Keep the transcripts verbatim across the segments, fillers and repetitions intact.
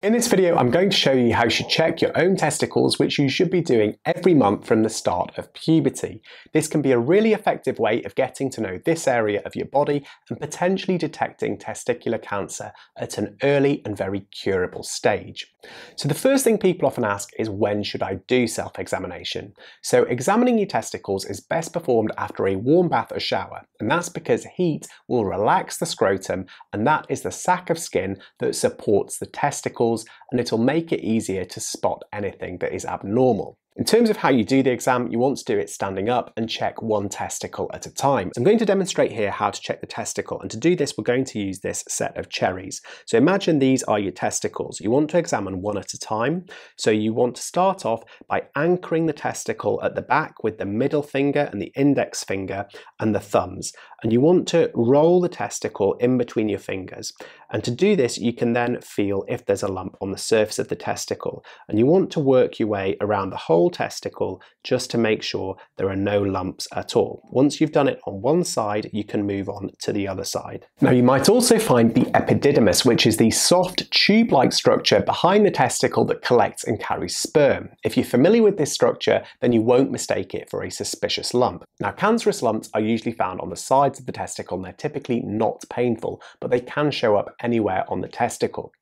In this video, I'm going to show you how you should check your own testicles, which you should be doing every month from the start of puberty. This can be a really effective way of getting to know this area of your body and potentially detecting testicular cancer at an early and very curable stage. So the first thing people often ask is, when should I do self-examination? So examining your testicles is best performed after a warm bath or shower, and that's because heat will relax the scrotum, and that is the sac of skin that supports the testicles, and it'll make it easier to spot anything that is abnormal. In terms of how you do the exam, you want to do it standing up and check one testicle at a time. So I'm going to demonstrate here how to check the testicle, and to do this we're going to use this set of cherries. So imagine these are your testicles. You want to examine one at a time. So you want to start off by anchoring the testicle at the back with the middle finger and the index finger and the thumbs. And you want to roll the testicle in between your fingers. And to do this, you can then feel if there's a lump on the surface of the testicle. And you want to work your way around the whole testicle just to make sure there are no lumps at all. Once you've done it on one side, you can move on to the other side. Now, you might also find the epididymis, which is the soft tube-like structure behind the testicle that collects and carries sperm. If you're familiar with this structure, then you won't mistake it for a suspicious lump. Now, cancerous lumps are usually found on the sides of the testicle, and they're typically not painful, but they can show up anywhere on the testicle.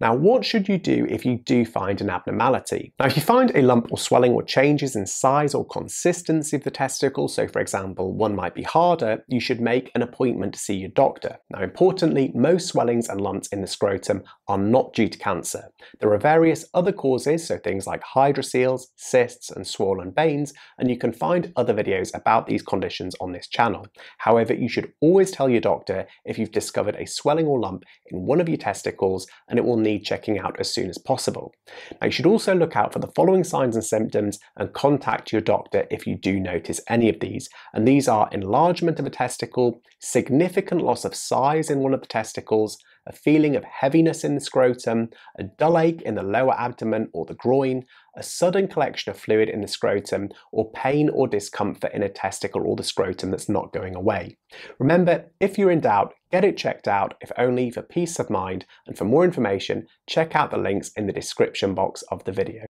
Now, what should you do if you do find an abnormality? Now, if you find a lump or swelling or changes in size or consistency of the testicle, so for example, one might be harder, you should make an appointment to see your doctor. Now, importantly, most swellings and lumps in the scrotum are not due to cancer. There are various other causes, so things like hydrocele, cysts, and swollen veins, and you can find other videos about these conditions on this channel. However, you should always tell your doctor if you've discovered a swelling or lump in one of your testicles, and it will need checking out as soon as possible. Now, you should also look out for the following signs and symptoms and contact your doctor if you do notice any of these. And these are enlargement of a testicle, significant loss of size in one of the testicles, a feeling of heaviness in the scrotum, a dull ache in the lower abdomen or the groin, a sudden collection of fluid in the scrotum, or pain or discomfort in a testicle or the scrotum that's not going away. Remember, if you're in doubt, get it checked out, if only for peace of mind, and for more information, check out the links in the description box of the video.